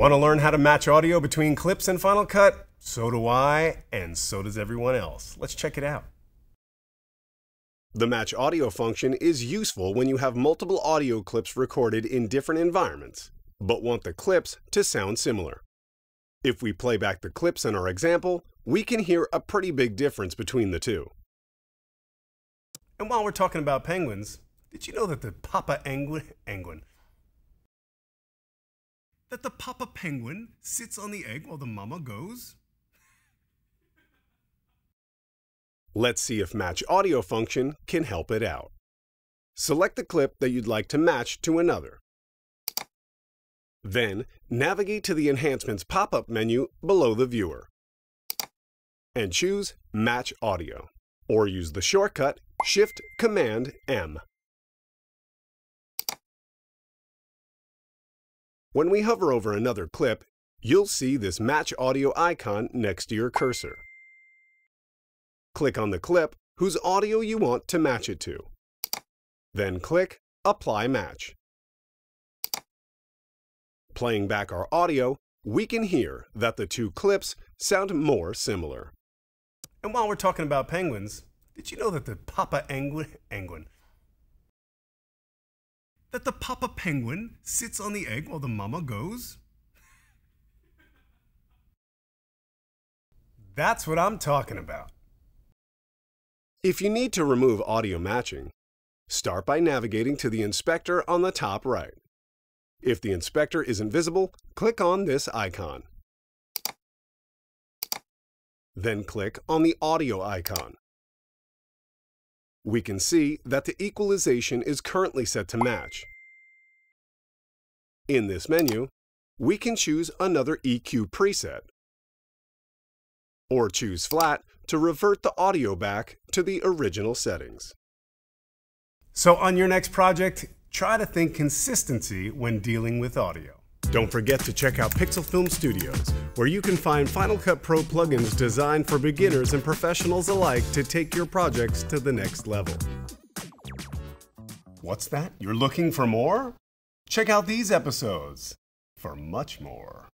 Want to learn how to match audio between clips in Final Cut? So do I, and so does everyone else. Let's check it out. The Match Audio function is useful when you have multiple audio clips recorded in different environments, but want the clips to sound similar. If we play back the clips in our example, we can hear a pretty big difference between the two. And while we're talking about penguins, did you know that the Papa Penguin sits on the egg while the Mama goes? Let's see if Match Audio function can help it out. Select the clip that you'd like to match to another. Then, navigate to the Enhancements pop-up menu below the viewer. And choose Match Audio, or use the shortcut Shift-Command-M. When we hover over another clip, you'll see this Match Audio icon next to your cursor. Click on the clip whose audio you want to match it to. Then click Apply Match. Playing back our audio, we can hear that the two clips sound more similar. And while we're talking about penguins, did you know that the Papa Penguin sits on the egg while the Mama goes? That's what I'm talking about. If you need to remove audio matching, start by navigating to the inspector on the top right. If the inspector isn't visible, click on this icon. Then click on the audio icon. We can see that the equalization is currently set to match. In this menu, we can choose another EQ preset, or choose flat to revert the audio back to the original settings. So on your next project, try to think consistency when dealing with audio. Don't forget to check out Pixel Film Studios, where you can find Final Cut Pro plugins designed for beginners and professionals alike to take your projects to the next level. What's that? You're looking for more? Check out these episodes for much more.